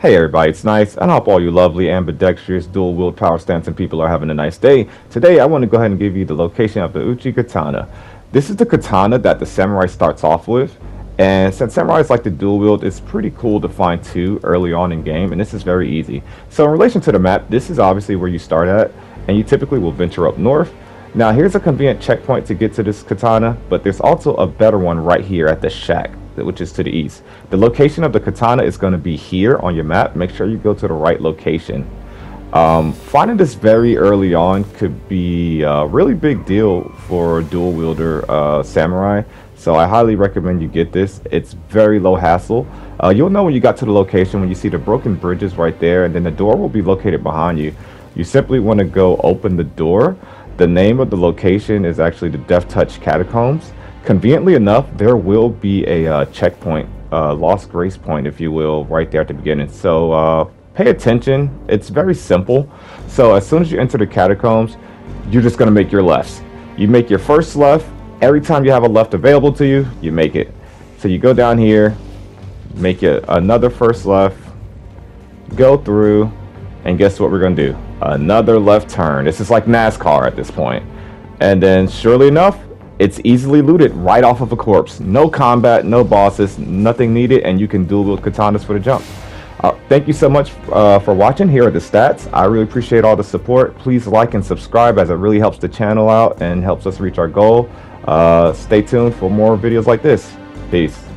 Hey everybody, it's Nyce, and I hope all you lovely ambidextrous dual-wield power stancing people are having a nice day. Today I want to go ahead and give you the location of the Uchigatana. This is the katana that the samurai starts off with, and since samurais like to dual-wield, it's pretty cool to find two early on in game, and this is very easy. So in relation to the map, this is obviously where you start at, and you typically will venture up north. Now here's a convenient checkpoint to get to this katana, but there's also a better one right here at the shack, which is to the east. The location of the katana is going to be here on your map. Make sure you go to the right location. Finding this very early on could be a really big deal for dual wielder samurai, so I highly recommend you get this. It's very low hassle. You'll know when you got to the location when you see the broken bridges right there, and then the door will be located behind you. You simply want to go open the door. The name of the location is actually the Death Touch Catacombs. Conveniently enough, there will be a checkpoint, lost grace point, if you will, right there at the beginning. So pay attention. It's very simple. So as soon as you enter the catacombs, you're just going to make your lefts. You make your first left. Every time you have a left available to you, you make it. So you go down here, make another first left, go through, and guess what we're going to do? Another left turn. This is like NASCAR at this point. And then surely enough, it's easily looted right off of a corpse. No combat, no bosses, nothing needed, and you can dual wield katanas for the jump. Thank you so much for watching. Here are the stats. I really appreciate all the support. Please like and subscribe, as it really helps the channel out and helps us reach our goal. Stay tuned for more videos like this. Peace.